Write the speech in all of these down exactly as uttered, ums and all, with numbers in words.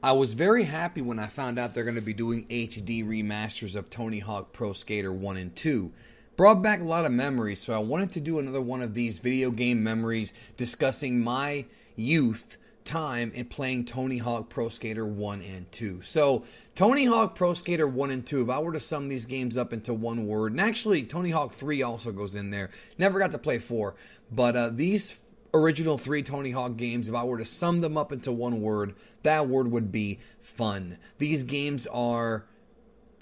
I was very happy when I found out they're going to be doing H D remasters of Tony Hawk Pro Skater one and two. Brought back a lot of memories, so I wanted to do another one of these video game memories discussing my youth time in playing Tony Hawk Pro Skater one and two. So, Tony Hawk Pro Skater one and two, if I were to sum these games up into one word, and actually Tony Hawk three also goes in there. Never got to play four, but uh, these original three Tony Hawk games, if I were to sum them up into one word, that word would be fun. These games are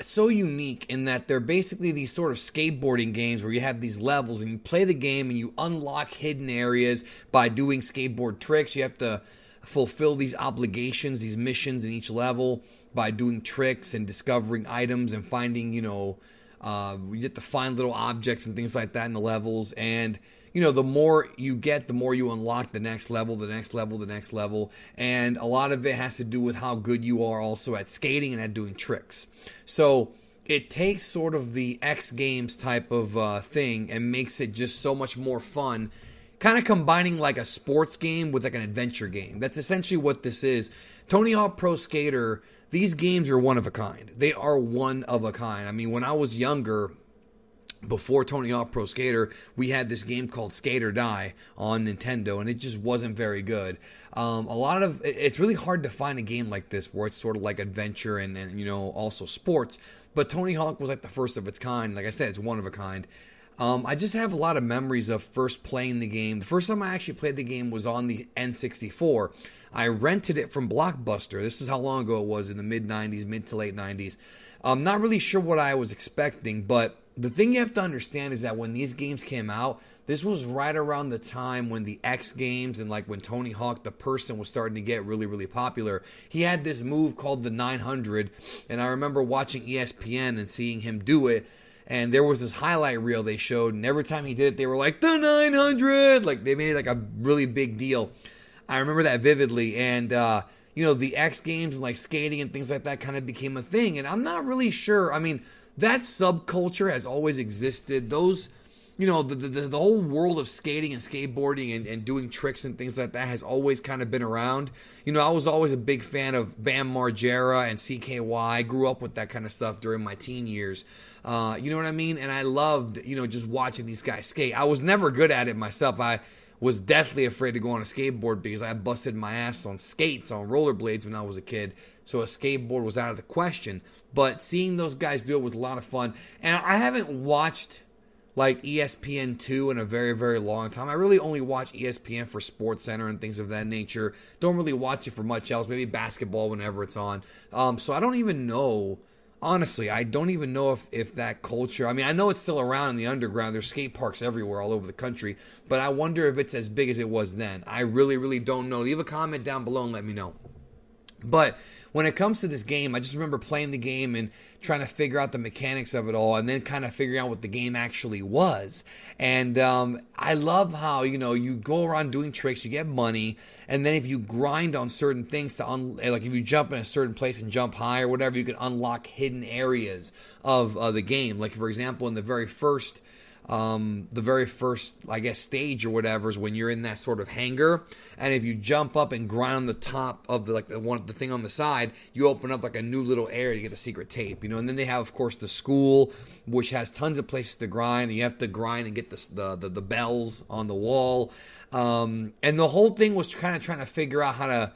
so unique in that they're basically these sort of skateboarding games where you have these levels and you play the game and you unlock hidden areas by doing skateboard tricks. You have to fulfill these obligations, these missions in each level by doing tricks and discovering items and finding, you know, uh, you have to find little objects and things like that in the levels. And, you know, the more you get, the more you unlock the next level, the next level, the next level. And a lot of it has to do with how good you are also at skating and at doing tricks. So it takes sort of the X Games type of uh, thing and makes it just so much more fun. Kind of combining like a sports game with like an adventure game. That's essentially what this is. Tony Hawk Pro Skater, these games are one of a kind. They are one of a kind. I mean, when I was younger, before Tony Hawk Pro Skater, we had this game called Skate or Die on Nintendo, and it just wasn't very good. Um, a lot of, it's really hard to find a game like this where it's sort of like adventure and, and, you know, also sports. But Tony Hawk was like the first of its kind. Like I said, it's one of a kind. Um, I just have a lot of memories of first playing the game. The first time I actually played the game was on the N sixty-four. I rented it from Blockbuster. This is how long ago it was, in the mid nineties, mid to late nineties. I'm not really sure what I was expecting, but the thing you have to understand is that when these games came out, this was right around the time when the X Games and like when Tony Hawk, the person, was starting to get really, really popular. He had this move called the nine hundred, and I remember watching E S P N and seeing him do it. And there was this highlight reel they showed, and every time he did it, they were like, the nine hundred! Like, they made it like a really big deal. I remember that vividly, and, uh, you know, the X Games and, like, skating and things like that kind of became a thing, and I'm not really sure. I mean, that subculture has always existed. Those, you know, the, the, the whole world of skating and skateboarding and, and doing tricks and things like that has always kind of been around. You know, I was always a big fan of Bam Margera and C K Y. I grew up with that kind of stuff during my teen years. Uh, you know what I mean? And I loved, you know, just watching these guys skate. I was never good at it myself. I was deathly afraid to go on a skateboard because I busted my ass on skates, on rollerblades when I was a kid. So a skateboard was out of the question. But seeing those guys do it was a lot of fun. And I haven't watched, like, E S P N two in a very, very long time. I really only watch E S P N for SportsCenter and things of that nature. Don't really watch it for much else. Maybe basketball whenever it's on. Um, so I don't even know. Honestly, I don't even know if, if that culture, I mean, I know it's still around in the underground. There's skate parks everywhere all over the country, but I wonder if it's as big as it was then. I really, really don't know. Leave a comment down below and let me know. But when it comes to this game, I just remember playing the game and trying to figure out the mechanics of it all and then kind of figuring out what the game actually was. And um, I love how, you know, you go around doing tricks, you get money, and then if you grind on certain things, to un- like if you jump in a certain place and jump high or whatever, you can unlock hidden areas of uh, the game. Like, for example, in the very first Um, the very first, I guess, stage or whatever is when you're in that sort of hangar, and if you jump up and grind on the top of the like the one the thing on the side, you open up like a new little area to get the secret tape, you know. And then they have, of course, the school, which has tons of places to grind, and you have to grind and get the the the, the bells on the wall, um, and the whole thing was kind of trying to figure out how to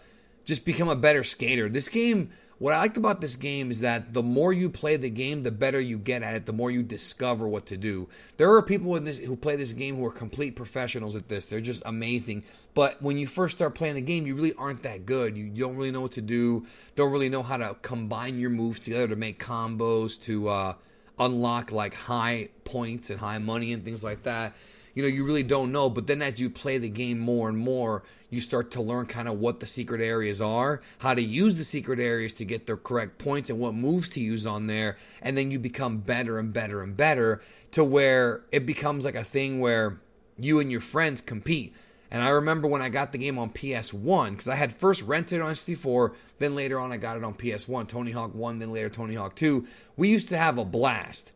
just become a better skater. This game. What I liked about this game is that the more you play the game, the better you get at it, the more you discover what to do. There are people in this who play this game who are complete professionals at this. They're just amazing. But when you first start playing the game, you really aren't that good. You don't really know what to do, don't really know how to combine your moves together to make combos, to uh, unlock like high points and high money and things like that. You know, you really don't know, but then as you play the game more and more, you start to learn kind of what the secret areas are, how to use the secret areas to get the correct points and what moves to use on there, and then you become better and better and better to where it becomes like a thing where you and your friends compete. And I remember when I got the game on P S one, because I had first rented it on sixty-four, then later on I got it on P S one, Tony Hawk one, then later Tony Hawk two. We used to have a blast.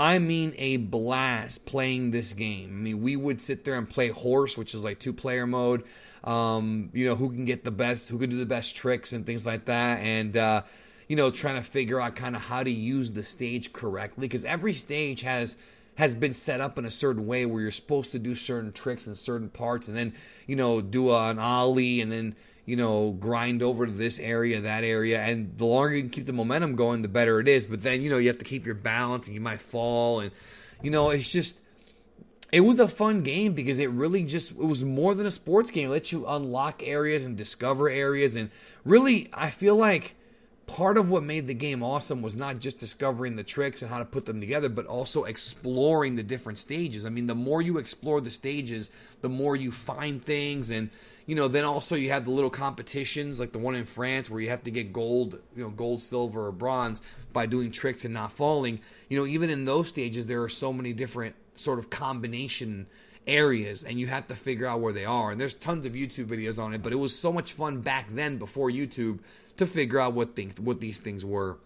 I mean a blast playing this game. I mean, we would sit there and play horse, which is like two-player mode. Um, you know, who can get the best, who can do the best tricks and things like that. And, uh, you know, trying to figure out kind of how to use the stage correctly. Because every stage has... has been set up in a certain way where you're supposed to do certain tricks in certain parts and then, you know, do an ollie and then, you know, grind over to this area, that area. And the longer you can keep the momentum going, the better it is. But then, you know, you have to keep your balance and you might fall. And, you know, it's just, it was a fun game because it really just, it was more than a sports game. It lets you unlock areas and discover areas. And really, I feel like part of what made the game awesome was not just discovering the tricks and how to put them together, but also exploring the different stages. I mean, the more you explore the stages, the more you find things. And, you know, then also you have the little competitions like the one in France where you have to get gold, you know, gold, silver, or bronze by doing tricks and not falling. You know, even in those stages, there are so many different sort of combination areas and you have to figure out where they are. And there's tons of YouTube videos on it, but it was so much fun back then before YouTube to figure out what things, what these things were.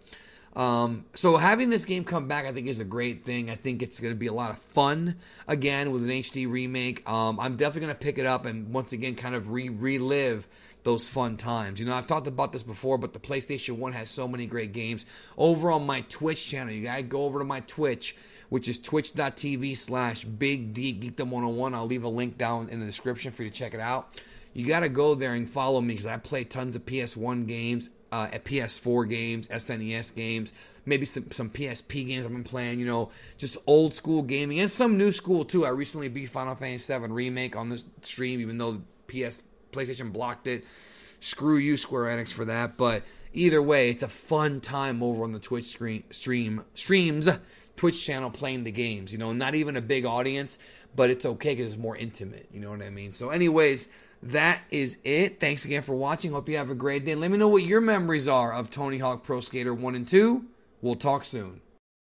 Um, so having this game come back, I think, is a great thing. I think it's going to be a lot of fun, again, with an H D remake. Um, I'm definitely going to pick it up and, once again, kind of re- relive those fun times. You know, I've talked about this before, but the PlayStation one has so many great games. Over on my Twitch channel, you guys go over to my Twitch, which is twitch dot t v slash big geekdom one oh one. I'll leave a link down in the description for you to check it out. You got to go there and follow me because I play tons of P S one games, uh, P S four games, S N E S games, maybe some, some P S P games I've been playing, you know, just old school gaming and some new school too. I recently beat Final Fantasy seven Remake on this stream, even though the P S PlayStation blocked it. Screw you, Square Enix, for that. But either way, it's a fun time over on the Twitch screen, stream streams Twitch channel playing the games, you know, not even a big audience, but it's okay because it's more intimate, you know what I mean? So anyways, that is it. Thanks again for watching. Hope you have a great day. Let me know what your memories are of Tony Hawk Pro Skater one and two. We'll talk soon.